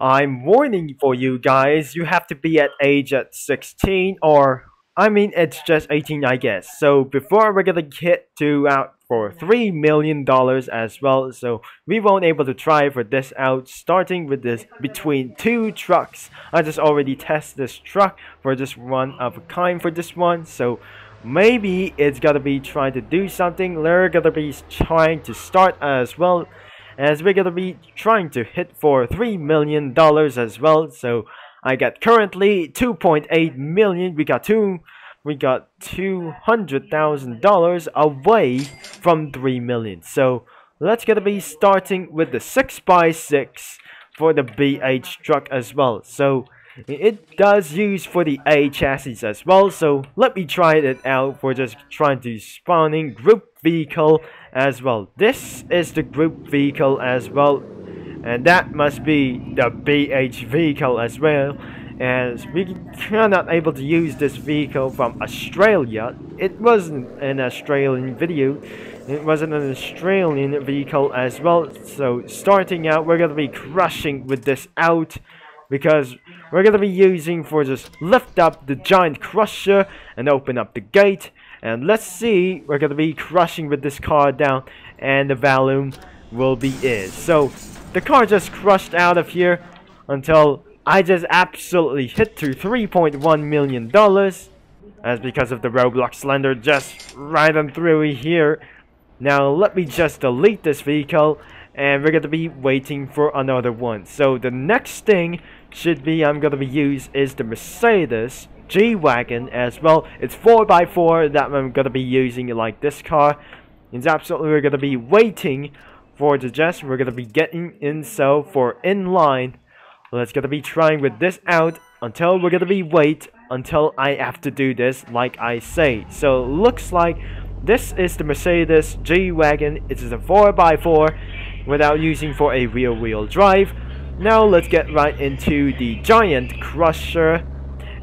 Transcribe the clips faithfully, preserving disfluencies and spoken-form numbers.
I'm warning for you guys, you have to be at age at sixteen, or I mean it's just eighteen I guess. So before we're gonna get to out for three million dollars as well, so we won't able to try for this out, starting with this between two trucks. I just already test this truck for just one of a kind for this one, so maybe it's gonna be trying to do something. They're gonna be trying to start as well, as we're gonna be trying to hit for three million dollars as well. So I got currently two point eight million. We got two we got two hundred thousand dollars away from three million. So let's gonna be starting with the six by six for the B H truck as well. So it does use for the A chassis as well, so let me try it out for just trying to spawning group vehicle as well. This is the group vehicle as well, and that must be the B H vehicle as well, as we cannot able to use this vehicle from Australia. It wasn't an Australian video, it wasn't an Australian vehicle as well. So starting out, we're gonna be crushing with this out, because we're gonna be using for just lift up the giant crusher and open up the gate. And let's see, we're gonna be crushing with this car down, and the volume will be is. So the car just crushed out of here until I just absolutely hit to three point one million dollars, as because of the Roblox slender just right on through here. Now let me just delete this vehicle, and we're gonna be waiting for another one. So the next thing should be I'm gonna be use is the Mercedes G-Wagon as well. It's four by four that I'm gonna be using like this car. It's absolutely we're gonna be waiting for the jest. We're gonna be getting in so for in line. Let's gonna be trying with this out until we're gonna be wait until I have to do this like I say. So looks like this is the Mercedes G-Wagon. It is a four by four without using for a rear-wheel drive. Now let's get right into the giant crusher,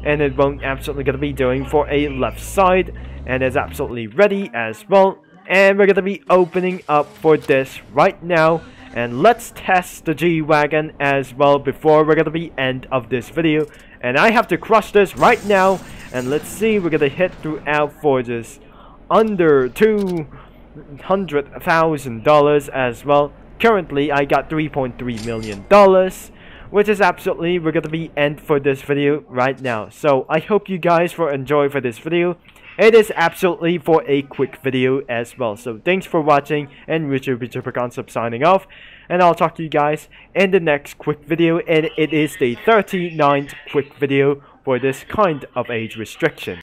and it won't absolutely gonna be doing for a left side, and it's absolutely ready as well. And we're gonna be opening up for this right now, and let's test the G-Wagon as well before we're gonna be end of this video. And I have to crush this right now, and let's see, we're gonna hit throughout for this under two hundred thousand dollars as well. Currently I got three point three million dollars, which is absolutely we're gonna be end for this video right now. So I hope you guys for enjoy for this video. It is absolutely for a quick video as well. So thanks for watching, and Richard with Turboconcept signing off, and I'll talk to you guys in the next quick video. And it is the thirty-ninth quick video for this kind of age restriction.